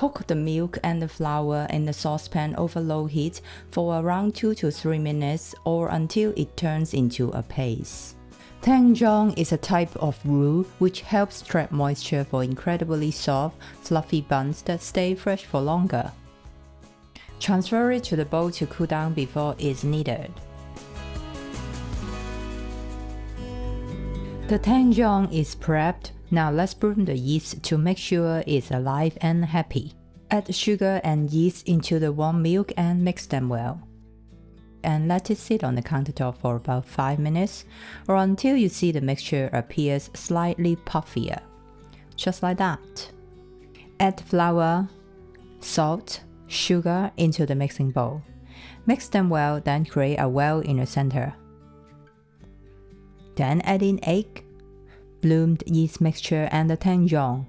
Cook the milk and the flour in the saucepan over low heat for around 2 to 3 minutes or until it turns into a paste. Tangzhong is a type of roux which helps trap moisture for incredibly soft, fluffy buns that stay fresh for longer. Transfer it to the bowl to cool down before it's kneaded. The Tangzhong is prepped. Now let's broom the yeast to make sure it's alive and happy. Add sugar and yeast into the warm milk and mix them well. And let it sit on the countertop for about 5 minutes or until you see the mixture appears slightly puffier. Just like that. Add flour, salt, sugar into the mixing bowl. Mix them well, then create a well in the center. Then add in egg, bloomed yeast mixture and the Tangzhong.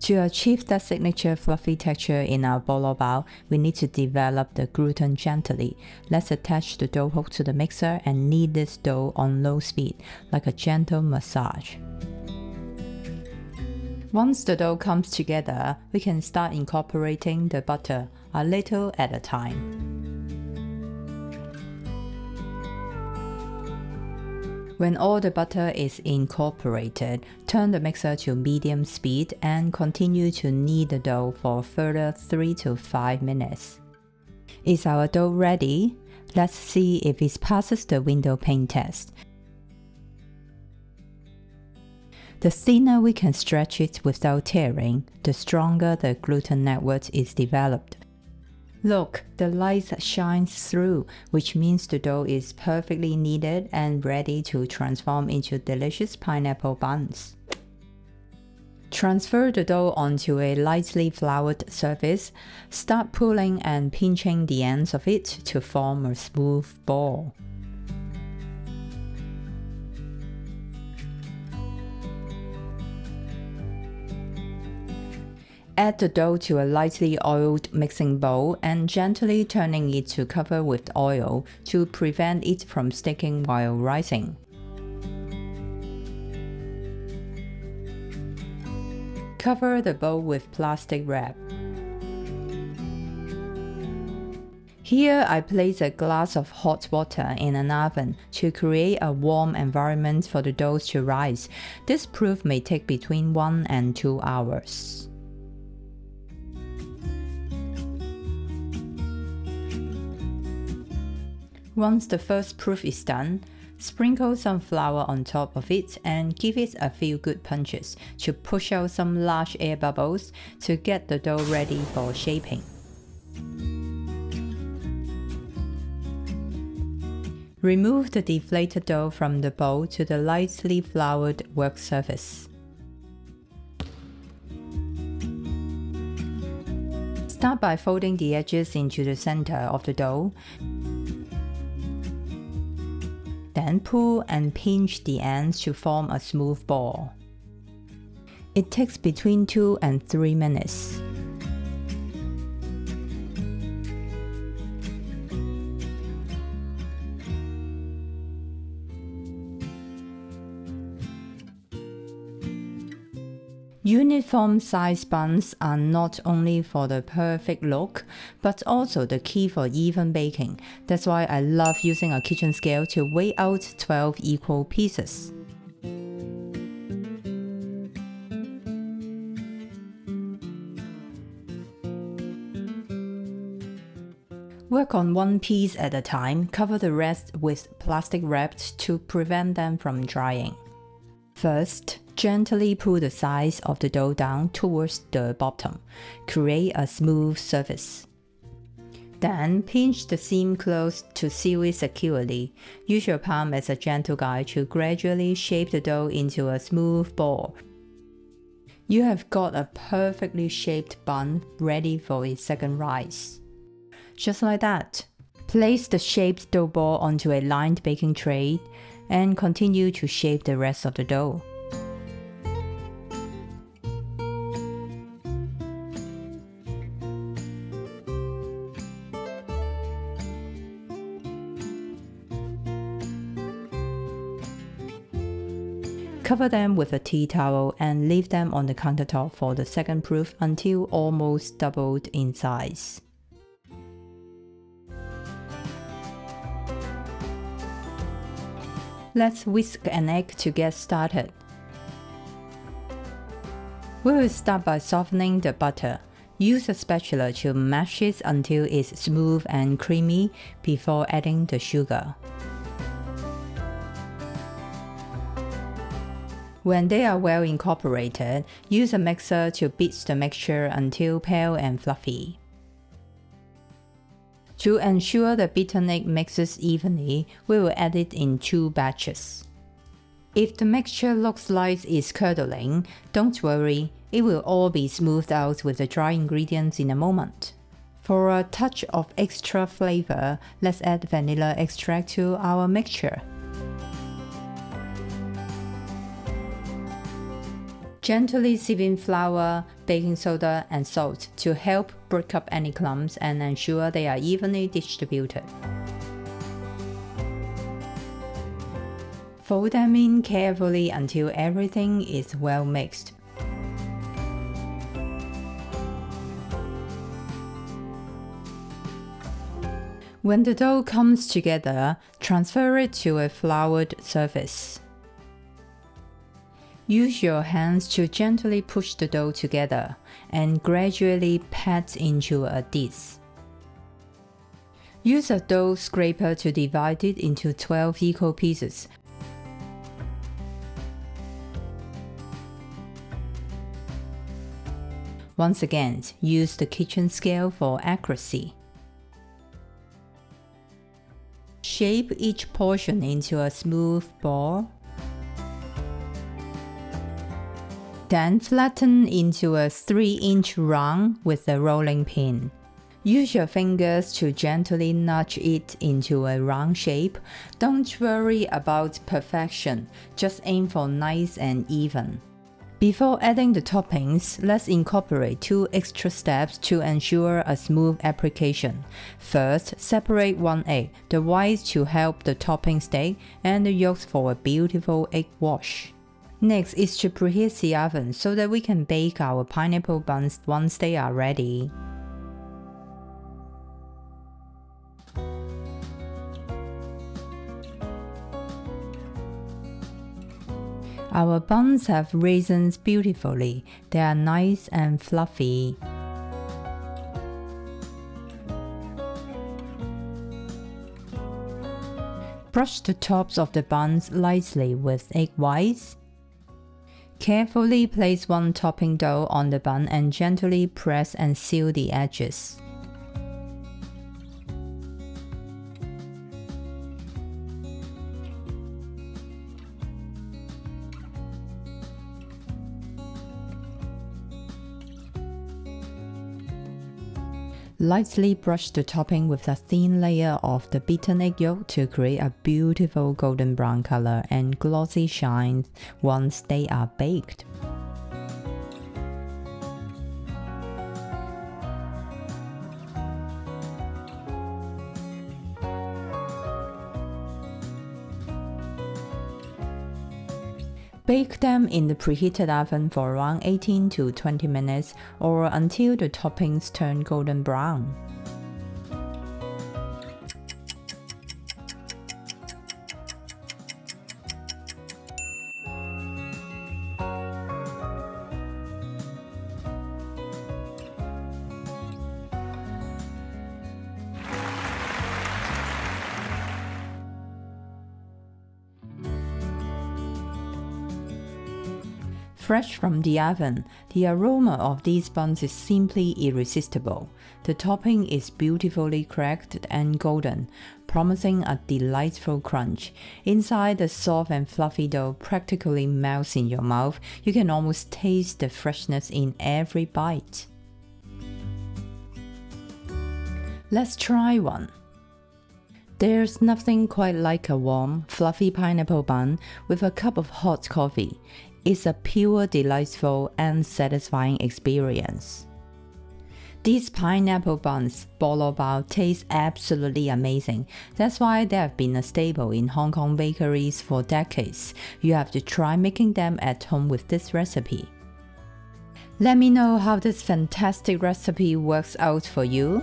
To achieve that signature fluffy texture in our Bolo Bao, we need to develop the gluten gently. Let's attach the dough hook to the mixer and knead this dough on low speed, like a gentle massage. Once the dough comes together, we can start incorporating the butter, a little at a time. When all the butter is incorporated, turn the mixer to medium speed and continue to knead the dough for a further 3 to 5 minutes. Is our dough ready? Let's see if it passes the window pane test. The thinner we can stretch it without tearing, the stronger the gluten network is developed. Look, the light shines through, which means the dough is perfectly kneaded and ready to transform into delicious pineapple buns. Transfer the dough onto a lightly floured surface. Start pulling and pinching the ends of it to form a smooth ball. Add the dough to a lightly oiled mixing bowl and gently turning it to cover with oil to prevent it from sticking while rising. Cover the bowl with plastic wrap. Here I place a glass of hot water in an oven to create a warm environment for the dough to rise. This proof may take between 1 and 2 hours. Once the first proof is done, sprinkle some flour on top of it and give it a few good punches to push out some large air bubbles to get the dough ready for shaping. Remove the deflated dough from the bowl to the lightly floured work surface. Start by folding the edges into the center of the dough. Then pull and pinch the ends to form a smooth ball. It takes between 2 and 3 minutes. Uniform size buns are not only for the perfect look, but also the key for even baking. That's why I love using a kitchen scale to weigh out 12 equal pieces. Work on one piece at a time, cover the rest with plastic wrap to prevent them from drying. First, gently pull the sides of the dough down towards the bottom. Create a smooth surface. Then pinch the seam close to seal it securely. Use your palm as a gentle guide to gradually shape the dough into a smooth ball. You have got a perfectly shaped bun ready for its second rise. Just like that. Place the shaped dough ball onto a lined baking tray and continue to shape the rest of the dough. Cover them with a tea towel and leave them on the countertop for the second proof until almost doubled in size. Let's whisk an egg to get started. We will start by softening the butter. Use a spatula to mash it until it's smooth and creamy before adding the sugar. When they are well incorporated, use a mixer to beat the mixture until pale and fluffy. To ensure the beaten egg mixes evenly, we will add it in 2 batches. If the mixture looks like it's curdling, don't worry, it will all be smoothed out with the dry ingredients in a moment. For a touch of extra flavor, let's add vanilla extract to our mixture. Gently sieve in flour, baking soda, and salt to help break up any clumps and ensure they are evenly distributed. Fold them in carefully until everything is well mixed. When the dough comes together, transfer it to a floured surface. Use your hands to gently push the dough together and gradually pat into a dish. Use a dough scraper to divide it into 12 equal pieces. Once again, use the kitchen scale for accuracy. Shape each portion into a smooth ball. Then flatten into a 3-inch round with a rolling pin. Use your fingers to gently nudge it into a round shape. Don't worry about perfection, just aim for nice and even. Before adding the toppings, let's incorporate 2 extra steps to ensure a smooth application. First, separate 1 egg, the whites to help the topping stick, and the yolks for a beautiful egg wash. Next is to preheat the oven so that we can bake our pineapple buns once they are ready. Our buns have risen beautifully. They are nice and fluffy. Brush the tops of the buns lightly with egg whites. Carefully place 1 topping dough on the bun and gently press and seal the edges. Lightly brush the topping with a thin layer of the beaten egg yolk to create a beautiful golden brown color and glossy shine once they are baked. Bake them in the preheated oven for around 18 to 20 minutes or until the toppings turn golden brown. Fresh from the oven, the aroma of these buns is simply irresistible. The topping is beautifully cracked and golden, promising a delightful crunch. Inside, the soft and fluffy dough practically melts in your mouth. You can almost taste the freshness in every bite. Let's try one. There's nothing quite like a warm, fluffy pineapple bun with a cup of hot coffee. It's a pure, delightful, and satisfying experience. These pineapple buns, Bolo Bao, taste absolutely amazing. That's why they have been a staple in Hong Kong bakeries for decades. You have to try making them at home with this recipe. Let me know how this fantastic recipe works out for you.